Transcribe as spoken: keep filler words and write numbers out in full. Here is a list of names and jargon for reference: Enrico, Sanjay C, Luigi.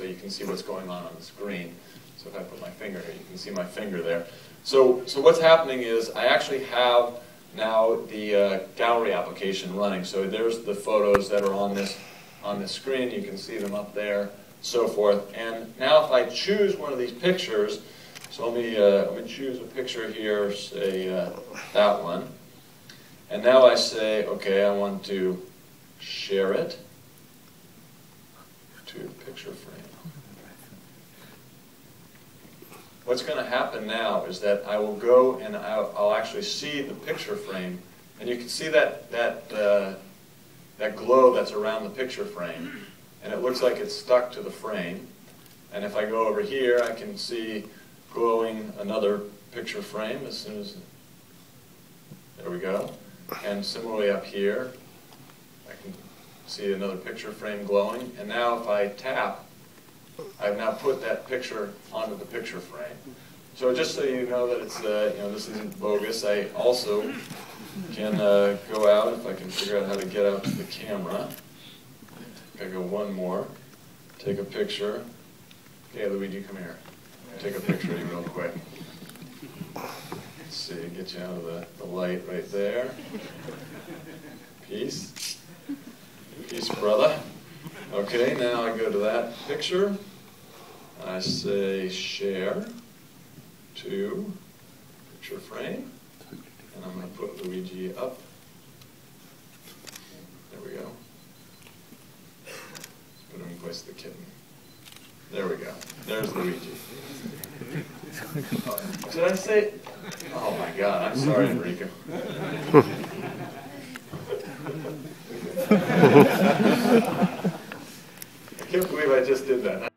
so you can see what's going on on the screen. So if I put my finger here, you can see my finger there. So, so what's happening is I actually have now the uh, gallery application running. So there's the photos that are on this, on this screen. You can see them up there, so forth. And now if I choose one of these pictures, so let me, uh, let me choose a picture here, say uh, that one. And now I say, okay, I want to share it to picture frame. What's going to happen now is that I will go and I'll, I'll actually see the picture frame, and you can see that that uh, that glow that's around the picture frame, and it looks like it's stuck to the frame. And if I go over here, I can see glowing another picture frame as soon as. There we go. And similarly up here, I can see another picture frame glowing. And now if I tap, I've now put that picture onto the picture frame. So just so you know that it's, uh, you know, this isn't bogus, I also can uh, go out, if I can figure out how to get out to the camera. I go one more, take a picture. Okay, Luigi, come here. Take a picture of you real quick. Let's see, get you out of the, the light right there. Peace. Peace, brother. Okay, now I go to that picture. I say share to picture frame. And I'm going to put Luigi up. There we go. Let's put him in place of the kitten. There we go. There's Luigi. Oh, did I say? Oh my God, I'm sorry, Enrico. I can't believe I just did that.